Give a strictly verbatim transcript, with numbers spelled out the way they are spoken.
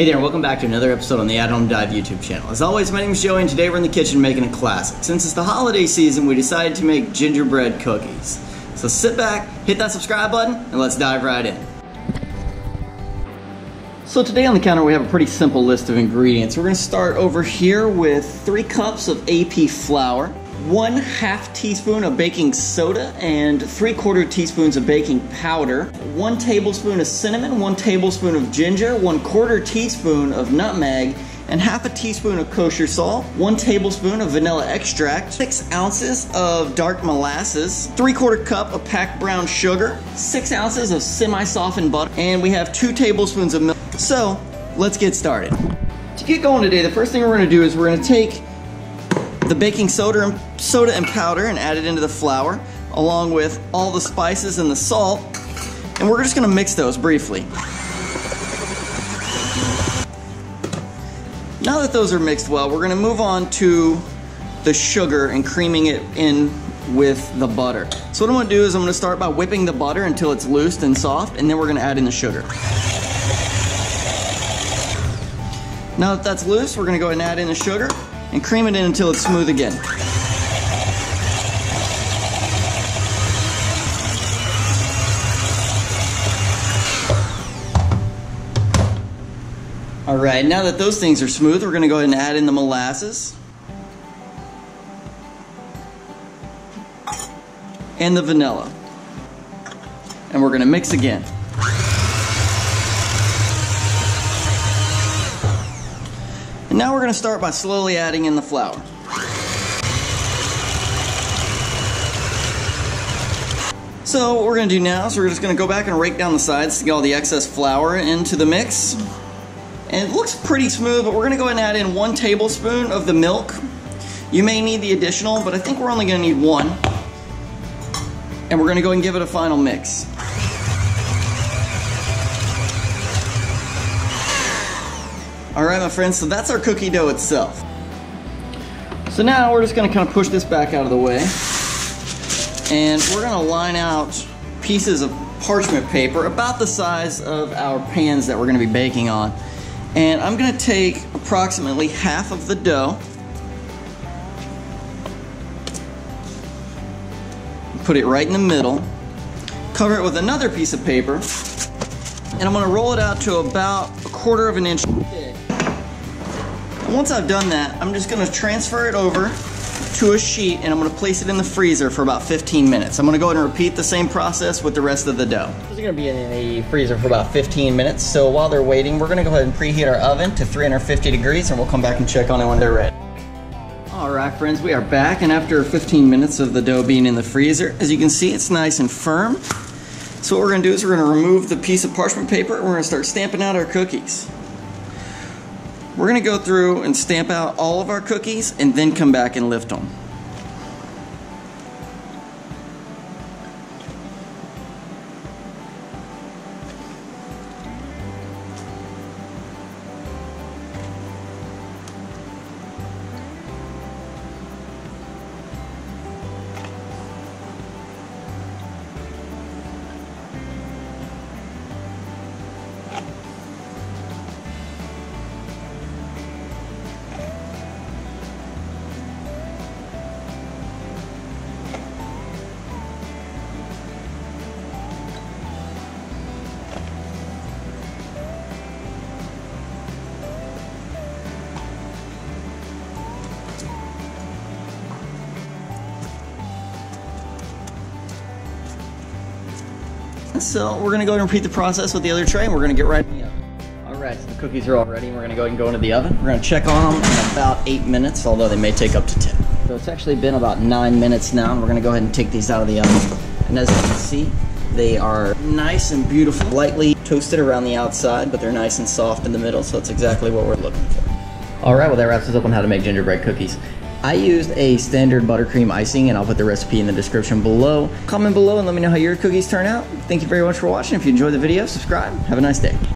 Hey there, welcome back to another episode on the At Home Dive YouTube channel. As always, my name is Joey and today we're in the kitchen making a classic. Since it's the holiday season, we decided to make gingerbread cookies. So sit back, hit that subscribe button, and let's dive right in. So today on the counter we have a pretty simple list of ingredients. We're going to start over here with three cups of A P flour, one half teaspoon of baking soda and three quarter teaspoons of baking powder, one tablespoon of cinnamon, one tablespoon of ginger, one quarter teaspoon of nutmeg, and half a teaspoon of kosher salt, one tablespoon of vanilla extract, six ounces of dark molasses, three quarter cup of packed brown sugar, six ounces of semi-softened butter, and we have two tablespoons of milk. So let's get started. To get going today, the first thing we're gonna do is we're gonna take the baking soda and, soda and powder and add it into the flour along with all the spices and the salt, and we're just going to mix those briefly. Now that those are mixed well, we're going to move on to the sugar and creaming it in with the butter. So what I'm going to do is I'm going to start by whipping the butter until it's loose and soft, and then we're going to add in the sugar. Now that that's loose, we're going to go ahead and add in the sugar and cream it in until it's smooth again. All right, now that those things are smooth, we're gonna go ahead and add in the molasses and the vanilla. And we're gonna mix again. And now we're going to start by slowly adding in the flour. So what we're going to do now is we're just going to go back and rake down the sides to get all the excess flour into the mix. And it looks pretty smooth, but we're going to go ahead and add in one tablespoon of the milk. You may need the additional, but I think we're only going to need one. And we're going to go ahead and give it a final mix. Alright my friends, so that's our cookie dough itself. So now we're just going to kind of push this back out of the way, and we're going to line out pieces of parchment paper about the size of our pans that we're going to be baking on. And I'm going to take approximately half of the dough, put it right in the middle, cover it with another piece of paper, and I'm going to roll it out to about a quarter of an inch thick. And once I've done that, I'm just going to transfer it over to a sheet, and I'm going to place it in the freezer for about fifteen minutes. I'm going to go ahead and repeat the same process with the rest of the dough. These are going to be in the freezer for about fifteen minutes, so while they're waiting, we're going to go ahead and preheat our oven to three hundred fifty degrees, and we'll come back and check on it when they're ready. Alright friends, we are back, and after fifteen minutes of the dough being in the freezer, as you can see, it's nice and firm. So what we're going to do is we're going to remove the piece of parchment paper and we're going to start stamping out our cookies. We're going to go through and stamp out all of our cookies and then come back and lift them. So we're going to go ahead and repeat the process with the other tray, and we're going to get right in the oven. Alright, so the cookies are all ready, and we're going to go ahead and go into the oven. We're going to check on them in about eight minutes, although they may take up to ten. So it's actually been about nine minutes now, and we're going to go ahead and take these out of the oven. And as you can see, they are nice and beautiful, lightly toasted around the outside, but they're nice and soft in the middle, so it's exactly what we're looking for. Alright, well that wraps us up on how to make gingerbread cookies. I used a standard buttercream icing, and I'll put the recipe in the description below. Comment below and let me know how your cookies turn out. Thank you very much for watching. If you enjoyed the video, subscribe. Have a nice day.